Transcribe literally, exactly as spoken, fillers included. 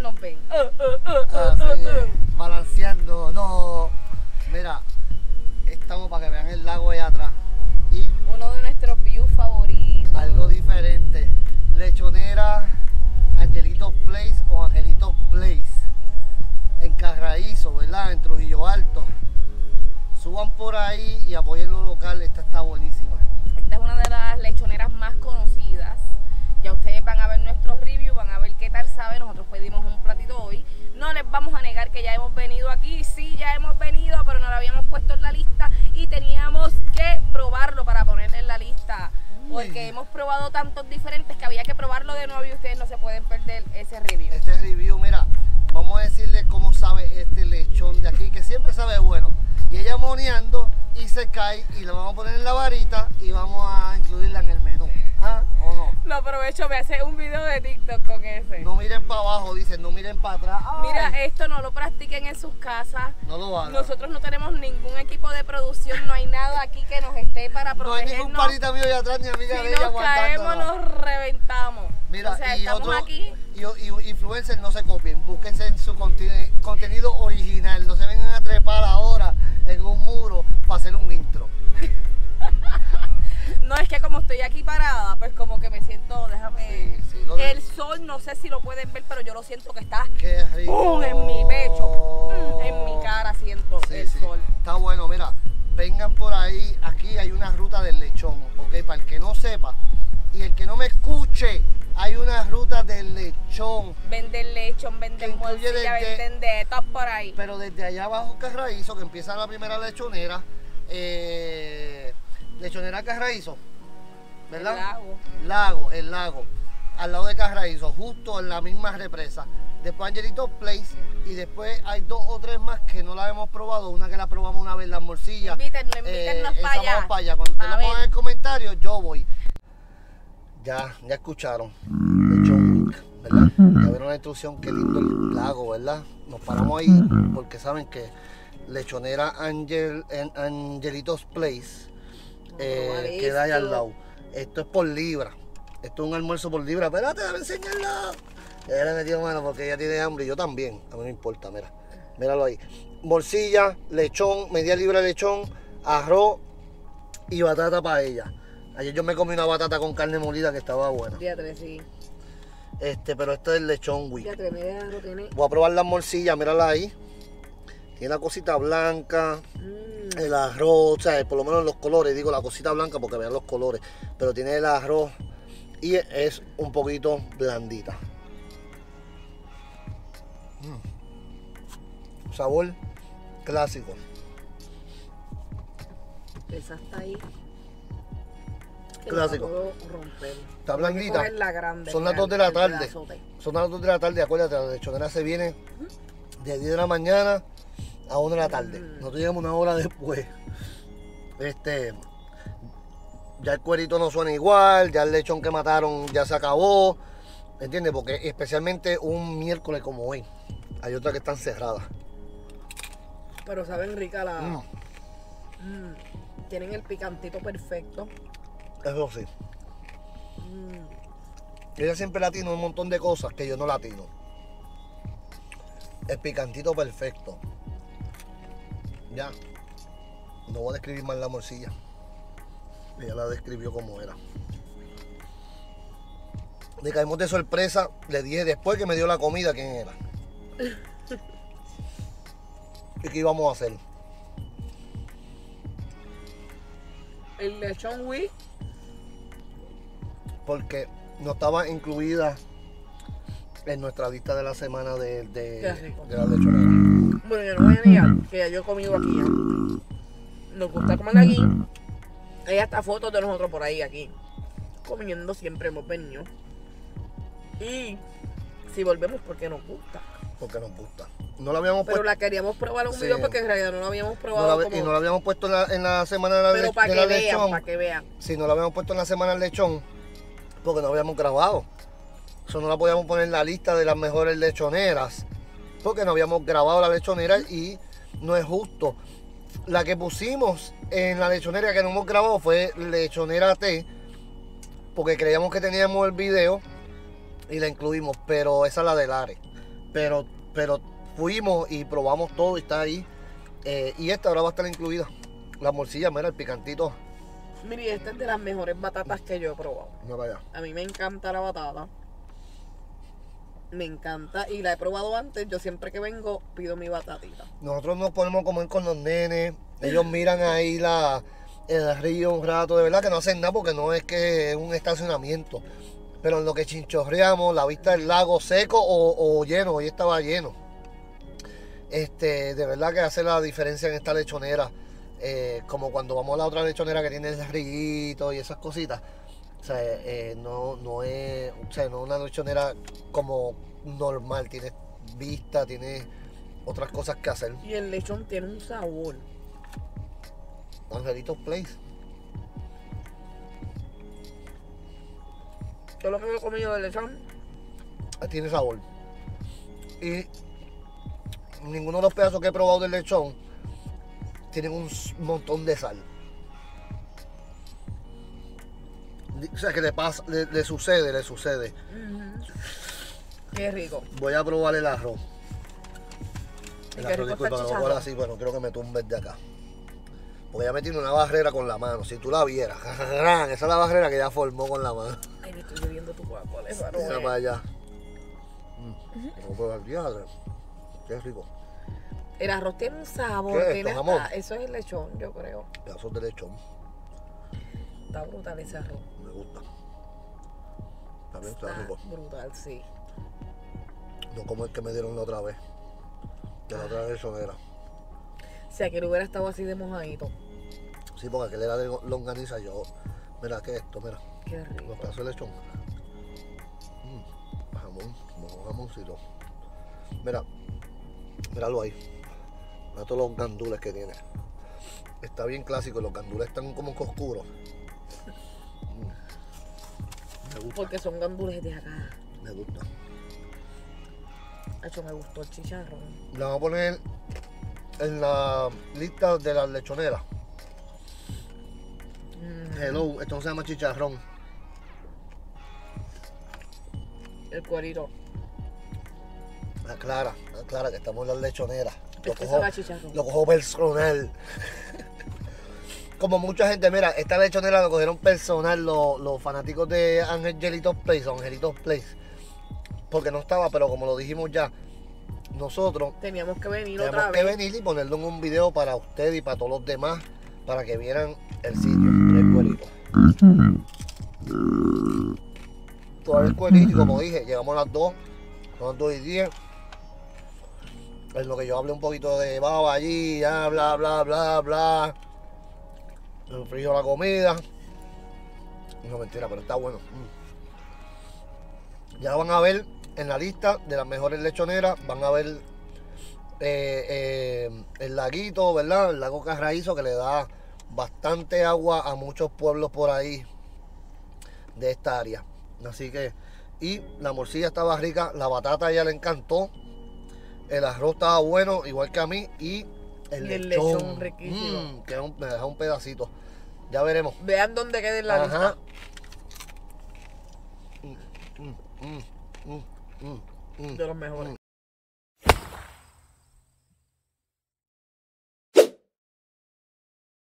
nos ven. Uh, uh, uh, ah, sí, balanceando, no. Mira, estamos para que vean el lago allá atrás. Y uno de nuestros views favoritos. Algo diferente. Lechonera, Angelito's Place o Angelito's Place. En Carraízo, ¿verdad? En Trujillo Alto. Suban por ahí y apoyen lo local, esta está buenísima. Esta es una de las lechoneras más conocidas. Ya ustedes van a ver nuestros reviews, van a ver qué tal sabe. Nosotros pedimos un platito hoy. No les vamos a negar que ya hemos venido aquí. Sí, ya hemos venido, pero no lo habíamos puesto en la lista y teníamos que probarlo para ponerle en la lista. Porque hemos probado tantos diferentes que había que probarlo de nuevo y ustedes no se pueden perder ese review. Este review, mira, vamos a decirles cómo sabe este lechón de aquí, que siempre sabe bueno. Y ella moneando y se cae y la vamos a poner en la varita y vamos a incluirla en el menú. ¿Ah? ¿O no? Lo aprovecho, me hace un video de TikTok con ese. No miren para abajo, dicen, no miren para atrás. ¡Ay! Mira, esto no lo practiquen en sus casas. No lo hagan. Nosotros no tenemos ningún equipo de producción, no hay nada aquí que nos esté para protegernos. No hay ningún palita mío allá atrás ni amiga si de ella aguantando. Nos caemos, nos reventamos. Mira, o sea, y estamos otro, aquí. Y, y influencers, no se copien, búsquense en su conten contenido original, no se vengan a trepar ahora en un muro para hacer un intro. No, es que como estoy aquí parada, pues como que me siento, déjame... Sí, sí, el de... sol, no sé si lo pueden ver, pero yo lo siento que está ¡pum! En mi pecho, en mi cara siento sí, el sí. sol. Está bueno, mira, vengan por ahí, aquí hay una ruta del lechón, ok, para el que no sepa y el que no me escuche, hay una ruta del lechón. Venden lechón, venden morcilla, venden de todo por ahí. Pero desde allá abajo Carraízo, que empieza la primera lechonera, eh... Lechonera Carraízo, ¿verdad? El lago. Lago, el lago. Al lado de Carraízo, justo en la misma represa. Después Angelito's Place y después hay dos o tres más que no la hemos probado. Una que la probamos una vez, las morcillas. Invítennos, invítennos eh, para allá. Vamos para allá. Cuando ustedes lo pongan en el comentario, yo voy. Ya, ya escucharon. Lechón, ¿verdad? Ya vieron la instrucción, qué lindo el lago, ¿verdad? Nos paramos ahí porque saben que Lechonera Angel, Angelito's Place. Eh, queda ahí al lado. Esto es por libra. Esto es un almuerzo por libra. Espérate, dame enseñarla. Ya le he metido mano porque ella tiene hambre y yo también. A mí no importa, mira. Míralo ahí. Morcilla, lechón, media libra de lechón, arroz y batata para ella. Ayer yo me comí una batata con carne molida que estaba buena. Diatre, sí. Este, pero este es el lechón, güey. Diatre, mira, lo tiene. Voy a probar las morcillas, mírala ahí. Tiene la cosita blanca. Mm. El arroz, o sea, por lo menos los colores, digo la cosita blanca porque vean los colores, pero tiene el arroz y es un poquito blandita. Mm. Sabor clásico. Esa está ahí. Clásico. Está blandita. La grande, Son las grande, dos de la tarde. Son las dos de la tarde, acuérdate, la lechonera se viene de diez de la mañana a una de la tarde, mm. Nosotros llegamos una hora después. Este, ya el cuerito no suena igual, ya el lechón que mataron ya se acabó, ¿entiendes? Porque especialmente un miércoles como hoy, hay otras que están cerradas. Pero saben rica la... Mm. Mm. Tienen el picantito perfecto. Eso sí. Mm. Ella siempre latino un montón de cosas que yo no latino. El picantito perfecto. Ya, no voy a describir más la morcilla. Ella la describió como era. Le caímos de sorpresa, le dije después que me dio la comida quién era. ¿Y qué íbamos a hacer? El lechón Wii. Porque no estaba incluida en nuestra lista de la semana de, de, de la lechonera. Bueno, yo no voy a negar que ya yo he comido aquí ya. Nos gusta comer aquí. Hay hasta fotos de nosotros por ahí aquí. Comiendo siempre hemos venido. Y si volvemos porque nos gusta. Porque nos gusta. No la habíamos Pero la queríamos probar un sí. video porque en realidad no la habíamos probado. No la, como... Y no la habíamos puesto en la, en la semana de la, Pero le, para de que la vean, lechón. Para que vean. Sí, no la habíamos puesto en la semana del lechón porque no habíamos grabado. Eso no la podíamos poner en la lista de las mejores lechoneras. Porque no habíamos grabado la lechonera y no es justo. La que pusimos en la lechonera que no hemos grabado fue Lechonera T, porque creíamos que teníamos el video y la incluimos, pero esa es la de Lares. pero, pero fuimos y probamos todo y está ahí. Eh, y esta ahora va a estar incluida. La morcilla, mira, el picantito. Mira, esta es de las mejores batatas que yo he probado. No vaya. A mí me encanta la batata. Me encanta. Y la he probado antes. Yo siempre que vengo pido mi batatita. Nosotros nos ponemos a comer con los nenes. Ellos miran ahí la, el río un rato. De verdad que no hacen nada porque no es que es un estacionamiento. Pero en lo que chinchorreamos, la vista del lago seco o, o lleno. Hoy estaba lleno. Este, de verdad que hace la diferencia en esta lechonera. Eh, como cuando vamos a la otra lechonera que tiene el rillito y esas cositas. O sea, eh, no, no es o sea, no una lechonera como normal. Tiene vista, tiene otras cosas que hacer. Y el lechón tiene un sabor. Angelito's Place. Todo lo que he comido de lechón tiene sabor. Y ninguno de los pedazos que he probado del lechón tienen un montón de sal. O sea que le pasa, le, le sucede, le sucede. Uh-huh. Qué rico. Voy a probar el arroz. El arroz, disculpa, me voy a probar así, bueno, creo que me tumbes de acá. Porque ya me tiene una barrera con la mano. Si tú la vieras, esa es la barrera que ya formó con la mano. Ay, me estoy bebiendo tu Coca-Cola, eso no. Mira para allá. Uh-huh. Vamos a probar. Qué rico. El arroz tiene un sabor. ¿Qué es esto, eso es el lechón, yo creo. Pedazos de lechón. Está brutal ese arroz. Me gusta. También está, está rico. Brutal, sí. No como el que me dieron la otra vez. De la otra vez sonera. Si aquel hubiera estado así de mojadito. Sí, porque aquel era de longaniza yo. Mira, ¿qué es esto? Mira. Qué rico. Los pedazos de lechón. Mm, jamón, jamón, jamoncito. Mira, míralo ahí. Mira todos los gandules que tiene. Está bien clásico, los gandules están como oscuros. Porque son gandules de acá. Me gusta. De hecho, me gustó el chicharrón. La vamos a poner en la lista de las lechoneras. Mm. Hello, esto no se llama chicharrón. El cuerito. Aclara, aclara que estamos en las lechoneras. Lo cojo, lo cojo personal. Como mucha gente, mira, esta lechonera la cogieron personal los, los fanáticos de Angelito's Place, Angelito's Place, porque no estaba, pero como lo dijimos ya, nosotros teníamos que venir teníamos otra que vez. venir y ponerlo en un video para usted y para todos los demás, para que vieran el sitio, el cuerito. Todo el cuerito, y como dije, llegamos a las dos, a las dos y diez. En lo que yo hablé un poquito de baba allí, ya, bla, bla, bla, bla. El frío, la comida. No, mentira, pero está bueno. Mm. Ya van a ver en la lista de las mejores lechoneras. Van a ver eh, eh, el laguito, ¿verdad? El lago Carraízo, que le da bastante agua a muchos pueblos por ahí de esta área. Así que, y la morcilla estaba rica, la batata a ella le encantó. El arroz estaba bueno, igual que a mí. Y el, y el lechón, lechón riquísimo. Mm, que un, me deja un pedacito. Ya veremos. Vean dónde queda en la lista. Mm, mm, mm, mm, mm, de los mejores.